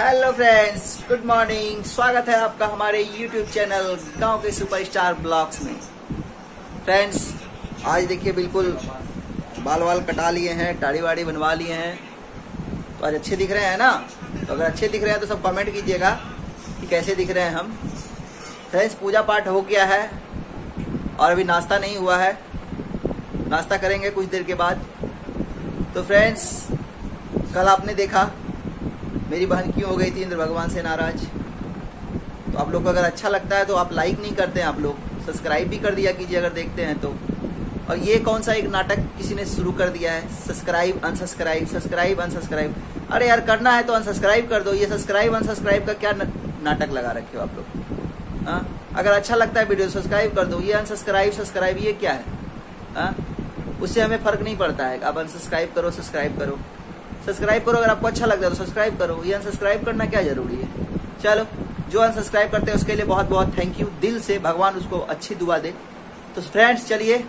Hello friends, good morning. स्वागत है आपका हमारे यूट्यूब चैनल गांव के सुपरस्टार ब्लॉग्स में। फ्रेंड्स, आज देखिए बिल्कुल बाल वाल कटा लिए हैं, दाढ़ी वाड़ी बनवा लिए हैं, तो आज अच्छे दिख रहे हैं ना। तो अगर अच्छे दिख रहे हैं तो सब कमेंट कीजिएगा कि कैसे दिख रहे हैं हम। फ्रेंड्स, पूजा पाठ हो गया है और अभी नाश्ता नहीं हुआ है, नाश्ता करेंगे कुछ देर के बाद। तो फ्रेंड्स, कल आपने देखा मेरी बहन क्यों हो गई थी इंद्र भगवान से नाराज। तो आप लोग को अगर अच्छा लगता है तो आप लाइक नहीं करते हैं, आप लोग सब्सक्राइब भी कर दिया कीजिए अगर देखते हैं तो। और ये कौन सा एक नाटक किसी ने शुरू कर दिया है, सब्सक्राइब अनसब्सक्राइब, सब्सक्राइब अनसब्सक्राइब। अरे यार, करना है तो अनसब्सक्राइब कर दो, ये सब्सक्राइब अनसब्सक्राइब का क्या नाटक लगा रखे हो आप लोग। हाँ, अगर अच्छा लगता है वीडियो सब्सक्राइब कर दो, ये अनसब्सक्राइब सब्सक्राइब ये क्या है। हाँ, उससे हमें फर्क नहीं पड़ता है, आप अनसब्सक्राइब करो सब्सक्राइब करो, सब्सक्राइब करो अगर आपको अच्छा लगता है तो सब्सक्राइब करो, ये अनसब्सक्राइब करना क्या जरूरी है। चलो, जो अनसब्सक्राइब करते हैं उसके लिए बहुत बहुत थैंक यू दिल से, भगवान उसको अच्छी दुआ दे। तो फ्रेंड्स, चलिए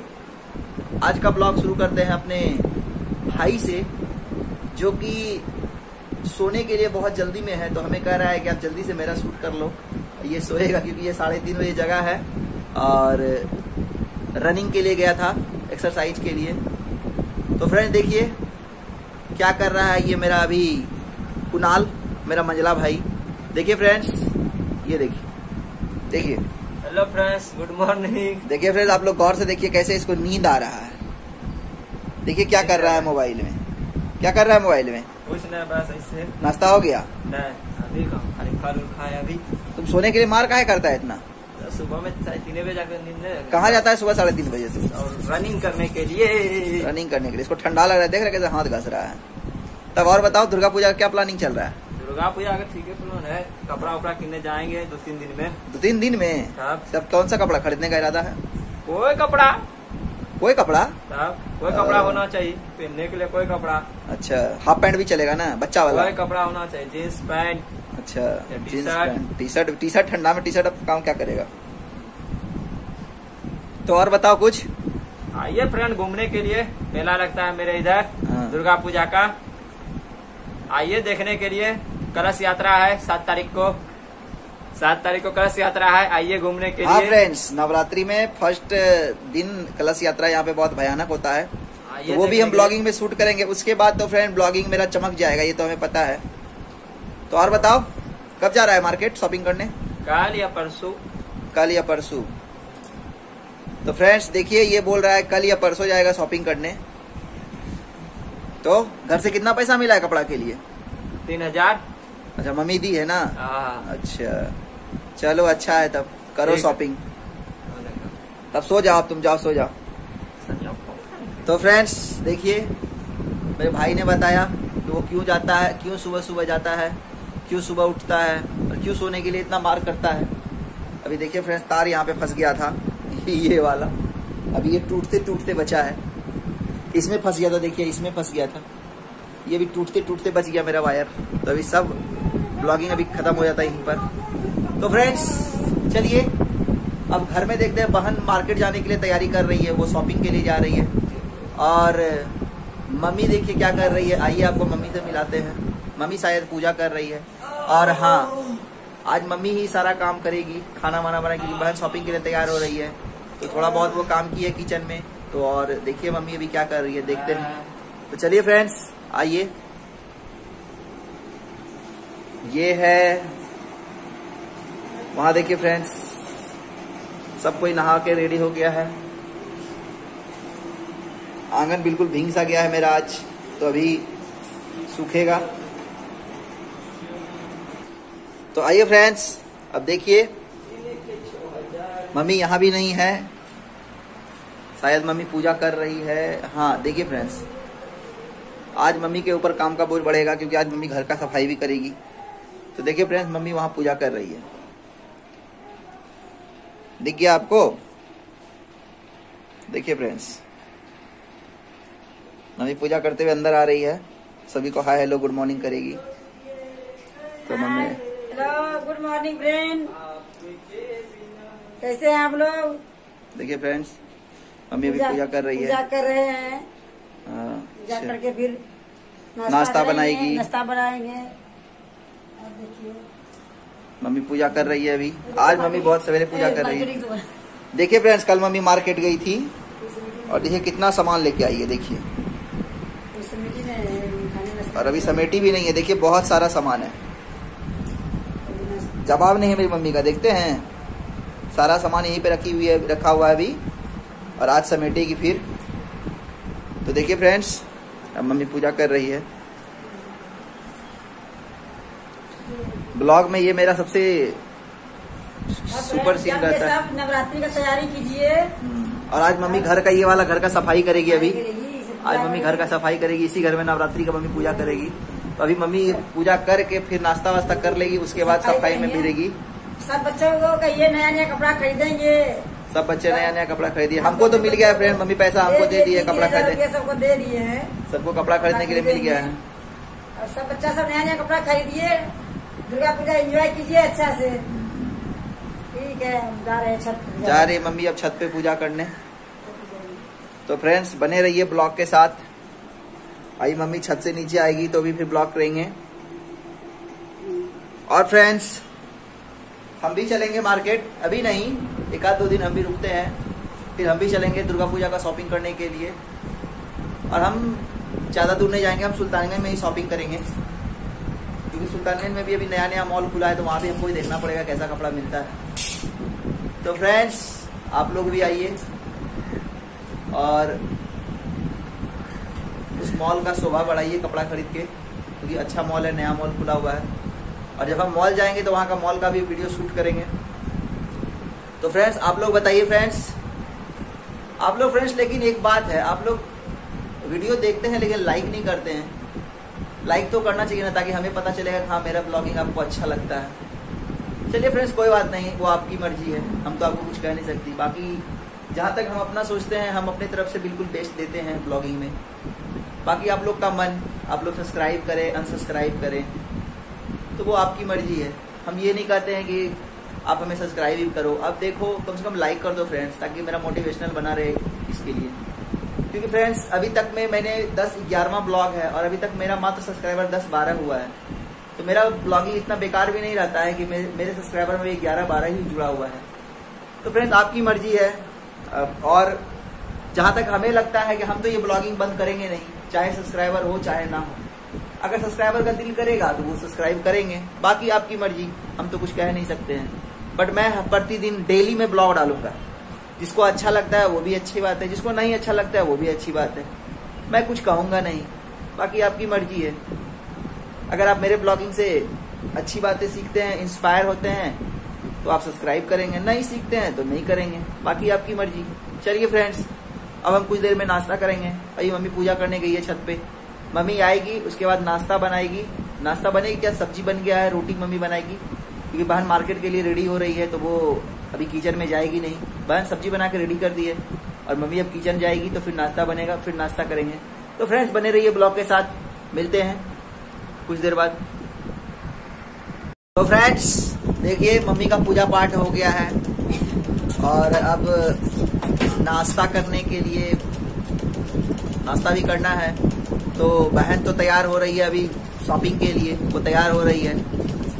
आज का ब्लॉग शुरू करते हैं अपने भाई से, जो कि सोने के लिए बहुत जल्दी में है। तो हमें कह रहा है कि आप जल्दी से मेरा शूट कर लो, ये सोएगा क्योंकि ये 3:30 बजे जगह है और रनिंग के लिए गया था, एक्सरसाइज के लिए। तो फ्रेंड्स, देखिए क्या कर रहा है ये मेरा अभी कुणाल, मेरा मंझला भाई। देखिए फ्रेंड्स, ये देखिए देखिए। Hello friends, good morning. देखिए फ्रेंड्स, आप लोग गौर से देखिए कैसे इसको नींद आ रहा है। देखिए क्या कर रहा है मोबाइल में, क्या कर रहा है मोबाइल में। कुछ नहीं, बस ऐसे। नाश्ता हो गया? नहीं, अभी फल खाया अभी। तुम सोने के लिए मार काहे करता है इतना? सुबह में 3:30 बजे जाकर नींद नहीं। कहाँ जाता है सुबह 3:30 बजे से? और रनिंग करने के लिए, रनिंग करने के लिए। इसको ठंडा लग रहा है, देख रहे कैसे हाथ घस रहा है। तब और बताओ, दुर्गा पूजा का क्या प्लानिंग चल रहा है? दुर्गा पूजा अगर ठीक है प्लान है, कपड़ा उपड़ा किनने जाएंगे 2-3 दिन में। 2-3 दिन में सब? कौन सा कपड़ा खरीदने का इरादा है? कोई कपड़ा, कोई कपड़ा, कोई कपड़ा होना चाहिए पहनने के लिए, कोई कपड़ा। अच्छा, हाफ पैंट भी चलेगा ना, बच्चा वाला? कोई कपड़ा होना चाहिए, जीन्स पैंट। अच्छा, jeans pant, T shirt. T shirt ठंडा में टी शर्ट अब काम क्या करेगा। तो और बताओ कुछ। आइए फ्रेंड, घूमने के लिए मेला लगता है मेरे इधर दुर्गा पूजा का, आइए देखने के लिए। कलश यात्रा है 7 तारीख को, 7 तारीख को कलश यात्रा है, आइए घूमने के लिए। फ्रेंड्स, नवरात्रि में फर्स्ट दिन कलश यात्रा यहाँ पे बहुत भयानक होता है, तो वो भी हम ब्लॉगिंग में शूट करेंगे। उसके बाद तो फ्रेंड ब्लॉगिंग मेरा चमक जाएगा, ये तो हमें पता है। तो और बताओ, कब जा रहा है मार्केट शॉपिंग करने? कल या परसों। कल या परसों। तो फ्रेंड्स देखिए, ये बोल रहा है कल या परसों जाएगा शॉपिंग करने। तो घर से कितना पैसा मिला है कपड़ा के लिए? 3000। अच्छा, मम्मी दी है ना। अच्छा, चलो अच्छा है, तब करो शॉपिंग, तब सो जाओ, तुम जाओ सो जाओ। तो फ्रेंड्स देखिए, मेरे भाई ने बताया कि वो क्यों जाता है, क्यों सुबह सुबह जाता है, क्यों सुबह उठता है और क्यों सोने के लिए इतना मार करता है। अभी देखिए फ्रेंड्स, तार यहाँ पे फंस गया था, ये वाला। अभी ये टूटते टूटते बचा है, इसमें फंस गया था, देखिए इसमें फंस गया था, ये भी टूटते टूटते बच गया मेरा वायर। तो अभी सब ब्लॉगिंग अभी खत्म हो जाता है यहीं पर। तो फ्रेंड्स चलिए, अब घर में देखते हैं। बहन मार्केट जाने के लिए तैयारी कर रही है, वो शॉपिंग के लिए जा रही है। और मम्मी देखिए क्या कर रही है, आइए आपको मम्मी से मिलाते हैं। मम्मी शायद पूजा कर रही है, और हाँ, आज मम्मी ही सारा काम करेगी, खाना वाना बनाएगी, क्योंकि बहन शॉपिंग के लिए तैयार हो रही है। तो थोड़ा बहुत वो काम की है किचन में। तो और देखिए मम्मी अभी क्या कर रही है, देखते हैं। तो चलिए फ्रेंड्स, आइए। ये है वहाँ, देखिए फ्रेंड्स, सब कोई नहा के रेडी हो गया है। आंगन बिल्कुल भींग सा गया है मेरा आज, तो अभी सूखेगा। तो आइए फ्रेंड्स, अब देखिए मम्मी यहाँ भी नहीं है, शायद मम्मी पूजा कर रही है। हाँ देखिए फ्रेंड्स, आज मम्मी के ऊपर काम का बोझ बढ़ेगा, क्योंकि आज मम्मी घर का सफाई भी करेगी। तो देखिए फ्रेंड्स, मम्मी वहाँ पूजा कर रही है, दिख गया आपको। देखिए फ्रेंड्स, मम्मी पूजा करते हुए अंदर आ रही है, सभी को हाय हेलो गुड मॉर्निंग करेगी। तो मम्मी, गुड मॉर्निंग फ्रेंड, कैसे हैं आप लोग। देखिए फ्रेंड्स, मम्मी अभी पूजा कर रही है, पूजा कर रहे हैं। पूजा करके फिर नाश्ता बनाएंगे। देखिए मम्मी पूजा कर रही है अभी। आज मम्मी बहुत सवेरे पूजा कर रही है। देखिए फ्रेंड्स, कल मम्मी मार्केट गई थी और देखिए कितना सामान लेके आई है। देखिए और अभी समेटी भी नहीं है। देखिए बहुत सारा सामान है। जवाब नहीं है मेरी मम्मी का। देखते हैं, सारा सामान यहीं पे रखी हुई है, रखा हुआ है अभी, और आज समेटेगी फिर। तो देखिए फ्रेंड्स, अब मम्मी पूजा कर रही है। ब्लॉग में ये मेरा सबसे सुपर सीन रहता है। आप नवरात्रि का तैयारी कीजिए। और आज मम्मी घर का, ये वाला घर का सफाई करेगी अभी। आज मम्मी घर का सफाई करेगी। इसी घर में नवरात्रि का मम्मी पूजा करेगी। तो अभी मम्मी पूजा करके फिर नाश्ता वास्ता कर लेगी, उसके बाद सफाई में भिड़ेगी। सब बच्चों को ये नया नया कपड़ा खरीदेंगे। सब बच्चे नया नया कपड़ा खरीदिए। हमको तो मिल गया है फ्रेंड, मम्मी पैसा हमको दे दिए, कपड़ा खरीदे सबको दे दिए है। सबको कपड़ा खरीदने के लिए मिल गया है। और सब बच्चा सब नया नया कपड़ा खरीदिए। दुर्गा पूजा एंजॉय कीजिए अच्छा से। ठीक है, हम जा रहे हैं छत पे। जा रहे मम्मी अब छत पे पूजा करने। तो फ्रेंड्स बने रहिए ब्लॉग के साथ। आई मम्मी छत से नीचे आएगी तो भी फिर ब्लॉग करेंगे। और फ्रेंड्स हम भी चलेंगे मार्केट, अभी नहीं, एक आध दो दिन हम भी रुकते हैं, फिर हम भी चलेंगे दुर्गा पूजा का शॉपिंग करने के लिए। और हम ज़्यादा दूर नहीं जाएंगे, हम सुल्तानगंज में ही शॉपिंग करेंगे, क्योंकि सुल्तानगंज में भी अभी नया नया मॉल खुला है, तो वहाँ भी हमको ही देखना पड़ेगा कैसा कपड़ा मिलता है। तो फ्रेंड्स आप लोग भी आइए और उस मॉल का शोभा बढ़ाइए कपड़ा खरीद के, क्योंकि अच्छा मॉल है, नया मॉल खुला हुआ है। और जब हम मॉल जाएंगे तो वहाँ का मॉल का भी वीडियो शूट करेंगे। तो फ्रेंड्स आप लोग बताइए फ्रेंड्स, आप लोग फ्रेंड्स, लेकिन एक बात है, आप लोग वीडियो देखते हैं लेकिन लाइक नहीं करते हैं। लाइक तो करना चाहिए ना, ताकि हमें पता चलेगा कि हाँ मेरा ब्लॉगिंग आपको अच्छा लगता है। चलिए फ्रेंड्स कोई बात नहीं, वो आपकी मर्जी है, हम तो आपको कुछ कह नहीं सकती। बाकी जहाँ तक हम अपना सोचते हैं, हम अपने तरफ से बिल्कुल बेस्ट देते हैं ब्लॉगिंग में। बाकी आप लोग का मन, आप लोग सब्सक्राइब करें, अनसब्सक्राइब करें, तो वो आपकी मर्जी है। हम ये नहीं कहते हैं कि आप हमें सब्सक्राइब ही करो। आप देखो, कम से कम लाइक कर दो फ्रेंड्स, ताकि मेरा मोटिवेशनल बना रहे इसके लिए। क्योंकि फ्रेंड्स अभी तक में मैंने 10-11वां ब्लॉग है और अभी तक मेरा मात्र सब्सक्राइबर 10-12 हुआ है। तो मेरा ब्लॉगिंग इतना बेकार भी नहीं रहता है कि मेरे सब्सक्राइबर में 11-12 ही जुड़ा हुआ है। तो फ्रेंड्स आपकी मर्जी है। और जहाँ तक हमें लगता है कि हम तो ये ब्लॉगिंग बंद करेंगे नहीं, चाहे सब्सक्राइबर हो चाहे ना हो। अगर सब्सक्राइबर का दिल करेगा तो वो सब्सक्राइब करेंगे, बाकी आपकी मर्जी, हम तो कुछ कह नहीं सकते हैं। बट मैं प्रतिदिन डेली में ब्लॉग डालूंगा। जिसको अच्छा लगता है वो भी अच्छी बात है, जिसको नहीं अच्छा लगता है वो भी अच्छी बात है। मैं कुछ कहूँगा नहीं, बाकी आपकी मर्जी है। अगर आप मेरे ब्लॉगिंग से अच्छी बातें सीखते हैं, इंस्पायर होते हैं, तो आप सब्सक्राइब करेंगे, नहीं सीखते हैं तो नहीं करेंगे, बाकी आपकी मर्जी। चलिए फ्रेंड्स अब हम कुछ देर में नाश्ता करेंगे। अभी मम्मी पूजा करने गई है छत पे। मम्मी आएगी उसके बाद नाश्ता बनाएगी। नाश्ता बनेगी क्या, सब्जी बन गया है, रोटी मम्मी बनाएगी, क्योंकि बहन मार्केट के लिए रेडी हो रही है, तो वो अभी किचन में जाएगी नहीं। बहन सब्जी बना के रेडी कर दी है और मम्मी अब किचन जाएगी, तो फिर नाश्ता बनेगा, फिर नाश्ता करेंगे। तो फ्रेंड्स बने रहिए ब्लॉग के साथ, मिलते हैं कुछ देर बाद। तो फ्रेंड्स देखिए मम्मी का पूजा पाठ हो गया है और अब नाश्ता करने के लिए, नाश्ता भी करना है। तो बहन तो तैयार हो रही है अभी शॉपिंग के लिए, वो तैयार हो रही है,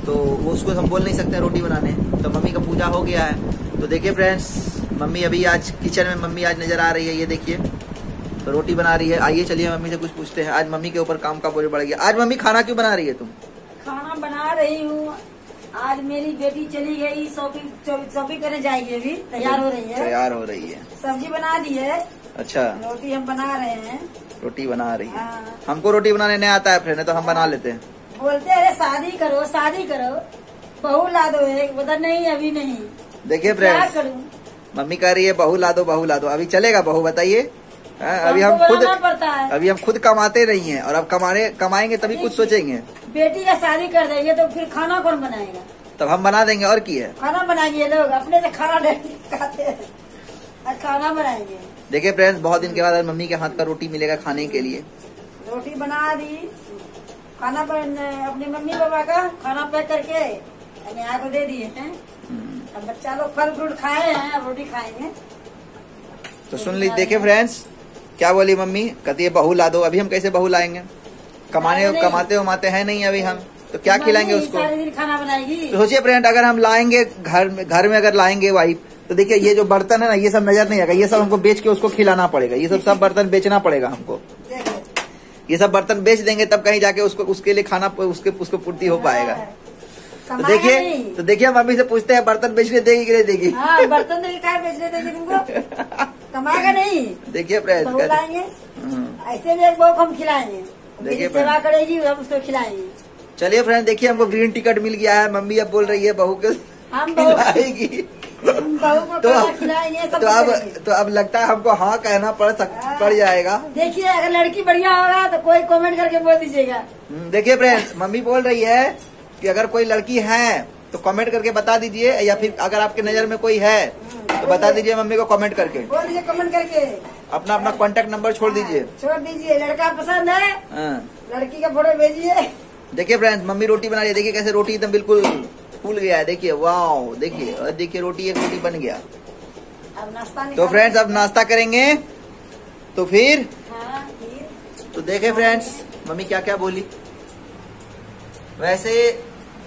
तो वो उसको हम बोल नहीं सकते रोटी बनाने। तो मम्मी का पूजा हो गया है। तो देखिए फ्रेंड्स मम्मी अभी आज किचन में, मम्मी आज नज़र आ रही है, ये देखिए, तो रोटी बना रही है। आइए चलिए मम्मी से कुछ पूछते हैं। आज मम्मी के ऊपर काम का बोझ बढ़ गया। आज मम्मी खाना क्यों बना रही है? तुम खाना बना रही हूँ। आज मेरी बेटी चली गई शॉपिंग करने, जाएगी अभी, तैयार हो रही है। तैयार हो रही है, सब्जी बना दी है। अच्छा, रोटी हम बना रहे हैं। रोटी बना रही है। हमको रोटी बनाने नहीं आता है फ्रेंड, तो हम बना लेते हैं। बोलते हैं अरे शादी करो, शादी करो, बहू ला दो, उधर नहीं अभी नहीं। देखिए फ्रेंड्स मम्मी कह रही है बहू ला दो, बहू ला दो। अभी चलेगा बहू, बताइए? अभी हम खुद, अभी हम खुद कमाते नहीं है, और अब कमाएंगे तभी कुछ सोचेंगे। बेटी का शादी कर देंगे तो फिर खाना कौन बनाएगा? तब हम बना देंगे। और की है, खाना बनाएंगे लोग, अपने से खाना नहीं खाते हैं, खाना बनाएंगे। देखिए फ्रेंड्स बहुत दिन के बाद मम्मी के हाथ का रोटी मिलेगा खाने के लिए। रोटी बना दी, खाना अपने मम्मी पापा का खाना पैक करके यहाँ को दे दिए हैं। अब बच्चा लोग फल फ्रूट खाए हैं, अब रोटी खाएंगे। तो सुन ली, देखिए फ्रेंड्स क्या बोली मम्मी, कहती है बहू ला दो। अभी हम कैसे बहू लाएंगे? कमाते उमाते हैं नहीं अभी हम, तो क्या खिलाएंगे उसको? खाना बनाएगी। सोचिए फ्रेंड, अगर हम लाएंगे घर में अगर लाएंगे वाइफ, तो देखिए ये जो बर्तन है ना, ये सब नजर नहीं आएगा, ये सब हमको बेच के उसको खिलाना पड़ेगा, ये सब बर्तन बेचना पड़ेगा हमको। ये सब बर्तन बेच देंगे तब कहीं जाके उसको उसके लिए खाना उसको पूर्ति हो पाएगा। तो देखिए मम्मी से पूछते हैं बर्तन बेचने देगी कि नहीं देगी। हाँ, बर्तन बेचने देगी तुमको, कमाएगा नहीं। देखिए फ्रेंड, ऐसे भी एक हम खिलाएंगे, देखिए सेवा करेगी हम उसको खिलाएंगे। चलिए फ्रेंड, देखिए हमको ग्रीन टिकट मिल गया है। मम्मी अब बोल रही है बहू के खिलाएगी, तो अब लगता है हमको हाँ कहना पड़ जाएगा। देखिए अगर लड़की बढ़िया होगा तो कोई कमेंट करके बोल दीजिएगा। देखिए फ्रेंड्स, मम्मी बोल रही है कि अगर कोई लड़की है तो कमेंट करके बता दीजिए, या फिर अगर आपके नजर में कोई है तो बता दीजिए मम्मी को कमेंट करके। बोल दीजिए कमेंट करके, अपना कॉन्टेक्ट नंबर छोड़ दीजिए। लड़का पसंद है, लड़की का फोटो भेजिए। देखिए फ्रेंड्स, मम्मी रोटी बना रही है। देखिए कैसे रोटी एकदम बिल्कुल फूल गया है। देखिए वाओ, देखिए रोटी बन गया। अब नाश्ता, तो फ्रेंड्स अब नाश्ता करेंगे तो फिर तो देखे फ्रेंड्स मम्मी क्या क्या बोली। वैसे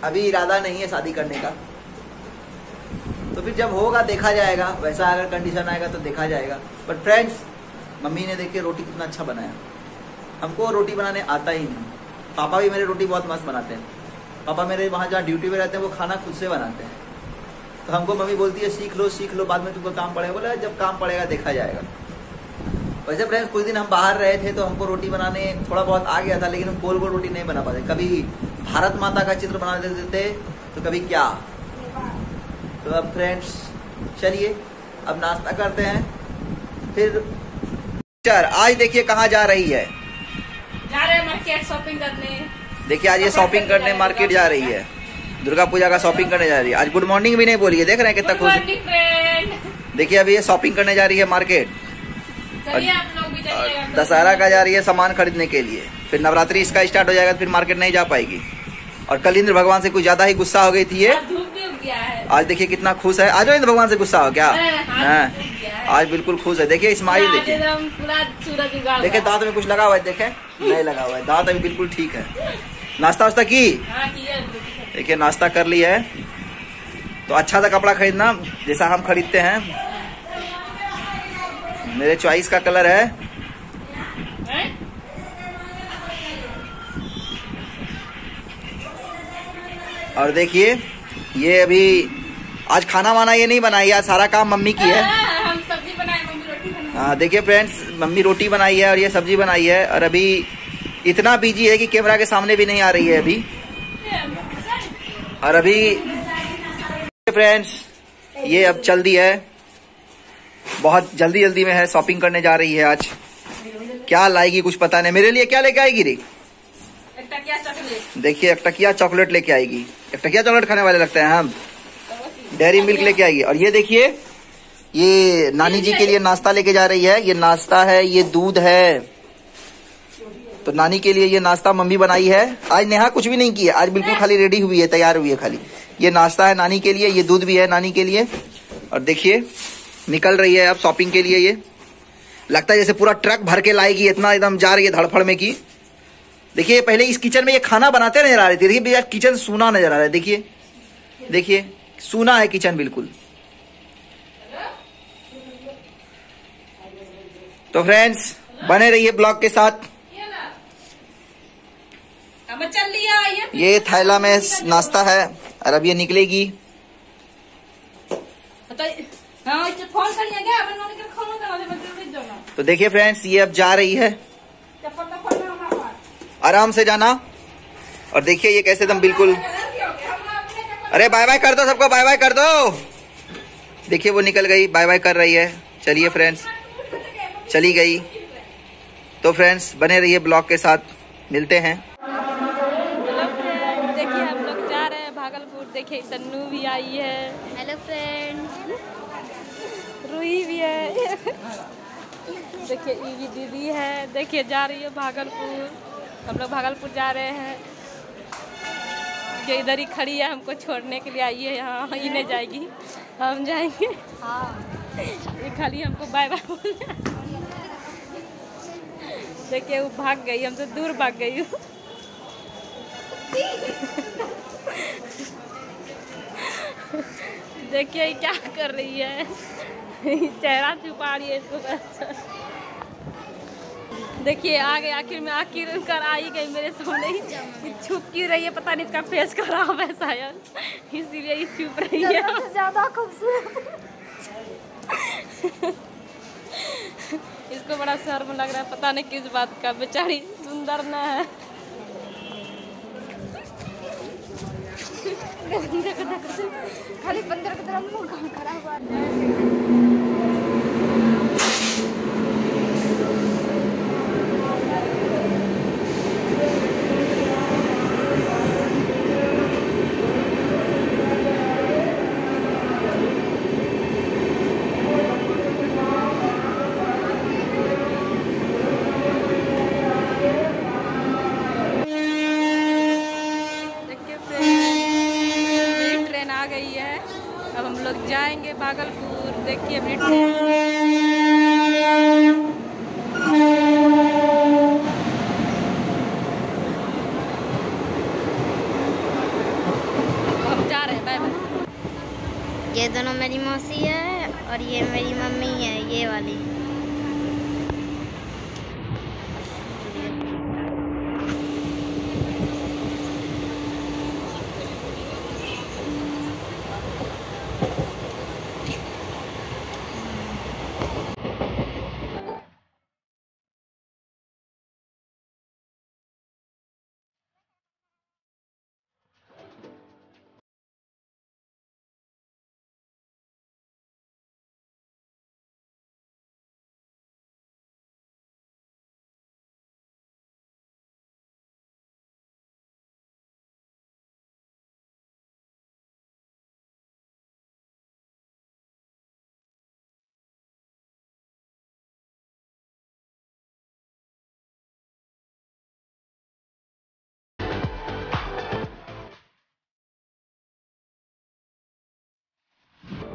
अभी इरादा नहीं है शादी करने का, तो फिर जब होगा देखा जाएगा। वैसा अगर कंडीशन आएगा तो देखा जाएगा। बट फ्रेंड्स, मम्मी ने देखिए रोटी कितना अच्छा बनाया। हमको रोटी बनाने आता ही नहीं। पापा भी मेरे रोटी बहुत मस्त बनाते हैं। पापा मेरे वहाँ जहाँ ड्यूटी पे रहते हैं वो खाना खुद से बनाते हैं। तो हमको मम्मी बोलती है सीख लो, बाद में तुमको काम पड़ेगा। बोला जब काम पड़ेगा देखा जाएगा। वैसे फ्रेंड्स, कुछ दिन हम बाहर रहे थे तो हमको रोटी बनाने थोड़ा बहुत आ गया था, लेकिन हम गोल गोल रोटी नहीं बना पाते। कभी भारत माता का चित्र बना देते थे तो कभी क्या। तो अब फ्रेंड्स चलिए अब नाश्ता करते हैं। फिर आज देखिए कहाँ जा रही है। जा रहे हैं मार्केट शॉपिंग करने। देखिए आज ये शॉपिंग करने मार्केट जा रही है, दुर्गा पूजा का शॉपिंग करने जा रही है। आज गुड मॉर्निंग भी नहीं बोली है, देख रहे हैं कितना खुश। देखिए अभी ये शॉपिंग करने जा रही है मार्केट, और दशहरा का जा रही है सामान खरीदने के लिए। फिर नवरात्रि इसका स्टार्ट हो जाएगा, फिर मार्केट नहीं जा पाएगी। और कल इंद्र भगवान से कुछ ज्यादा ही गुस्सा हो गई थी ये। आज देखिए कितना खुश है। आज इंद्र भगवान से गुस्सा हो क्या? आज बिल्कुल खुश है। देखिए स्माइल, देखिए देखिए दांत में कुछ लगा हुआ है, देखे नहीं लगा हुआ है, दांत अभी बिल्कुल ठीक है। नाश्ता वास्ता की? देखिए नाश्ता कर ली है। तो अच्छा सा कपड़ा खरीदना जैसा हम खरीदते हैं। मेरे चॉइस का कलर है। और देखिए ये अभी आज खाना वाना ये नहीं बनाई, आज सारा काम मम्मी की है। हाँ देखिए फ्रेंड्स, मम्मी रोटी बनाई है और ये सब्जी बनाई है। और अभी इतना बिजी है कि कैमरा के सामने भी नहीं आ रही है अभी। और अभी फ्रेंड्स ये अब चल दी है, बहुत जल्दी में है। शॉपिंग करने जा रही है। आज क्या लाएगी कुछ पता नहीं। मेरे लिए क्या लेके आएगी रे? देखिए एकटकिया चॉकलेट लेके आएगी। एकटकिया चॉकलेट खाने वाले लगते हैं हम। डेयरी मिल्क लेके आएगी। और ये देखिए ये नानी जी के लिए नाश्ता लेके जा रही है। ये नाश्ता है, ये दूध है। तो नानी के लिए ये नाश्ता मम्मी बनाई है। आज नेहा कुछ भी नहीं किया, आज बिल्कुल खाली रेडी हुई है, तैयार हुई है। खाली ये नाश्ता है नानी के लिए, ये दूध भी है नानी के लिए। और देखिए निकल रही है अब शॉपिंग के लिए। ये लगता है जैसे पूरा ट्रक भर के लाएगी, इतना एकदम जा रही है धड़फड़ में। की देखिए पहले इस किचन में ये खाना बनाते नजर आ रही थी। देखिए भैया किचन सूना नजर आ रहा है। देखिए सूना है किचन बिल्कुल। तो फ्रेंड्स बने रहिए ब्लॉग के साथ। ये थैला में नाश्ता है और अब ये निकलेगी। तो देखिए फ्रेंड्स ये अब जा रही है, आराम से जाना। और देखिए ये कैसे एकदम बिल्कुल, अरे बाय बाय कर दो सबको, बाय बाय कर दो। देखिए वो निकल गई, बाय बाय कर रही है। चलिए फ्रेंड्स चली गई। तो फ्रेंड्स बने रहिए ब्लॉग के साथ, मिलते हैं। हेलो फ्रेंड, देखिए हम लोग जा रहे हैं भागलपुर। देखिए तन्नू भी आई है। हेलो फ्रेंड, रूही भी है। देखिए ये दीदी है। देखिए जा रही है भागलपुर। हम लोग भागलपुर जा रहे हैं। ये इधर ही खड़ी है हमको छोड़ने के लिए आई है। यहाँ ही नहीं जाएगी, हम जाएंगे। हाँ ये खाली हमको बाय बाय बोल। देखिए वो भाग गई, हमसे दूर भाग गई। देखिए क्या कर रही है, चेहरा छुपा रही है इसको। देखिए आ गए, आखिर कर आई गई मेरे सामने, छुप की रही है, पता नहीं इसका फेस खराब है शायद, इसीलिए छुप रही है। ज़्यादा खूबसूरत इसको बड़ा शर्म लग रहा है, पता नहीं किस बात का, बेचारी सुंदर ना है। खाली बंदर की तरह मुंह खड़ा हुआ जाएंगे भागलपुर। देखिए हम जा रहे हैं, बाय बाय। ये दोनों मेरी मौसी है और ये मेरी मम्मी है, ये वाली।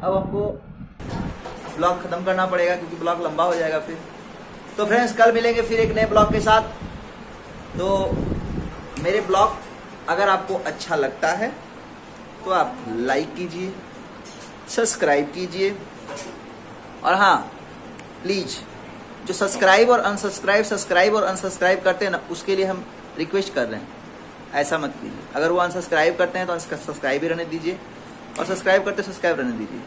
अब हमको ब्लॉग खत्म करना पड़ेगा क्योंकि ब्लॉग लंबा हो जाएगा फिर। तो फ्रेंड्स कल मिलेंगे फिर एक नए ब्लॉग के साथ। तो मेरे ब्लॉग अगर आपको अच्छा लगता है तो आप लाइक कीजिए, सब्सक्राइब कीजिए, और हाँ प्लीज जो सब्सक्राइब और अनसब्सक्राइब करते हैं ना, उसके लिए हम रिक्वेस्ट कर रहे हैं, ऐसा मत कीजिए। अगर वो अनसब्सक्राइब करते हैं तो सब्सक्राइब ही रहने दीजिए, और सब्सक्राइब करते सब्सक्राइब रहने दीजिए।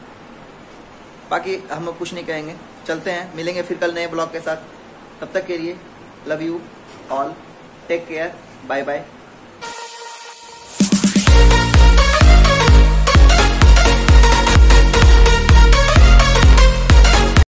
बाकी हम लोग कुछ नहीं कहेंगे, चलते हैं, मिलेंगे फिर कल नए ब्लॉग के साथ। तब तक के लिए love you all, take care, bye bye.